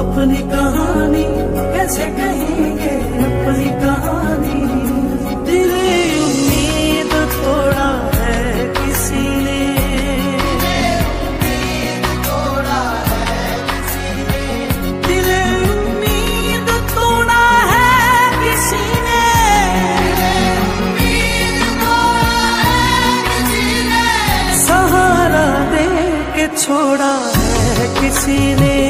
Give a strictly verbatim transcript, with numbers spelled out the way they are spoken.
अपनी कहानी कैसे कहेंगे अपनी कहानी। तेरे उम्मीद थोड़ा है किसी ने, थोड़ा है किसी ने, तेरे उम्मीद थोड़ा है किसी ने, सहारा दे के छोड़ा है किसी ने।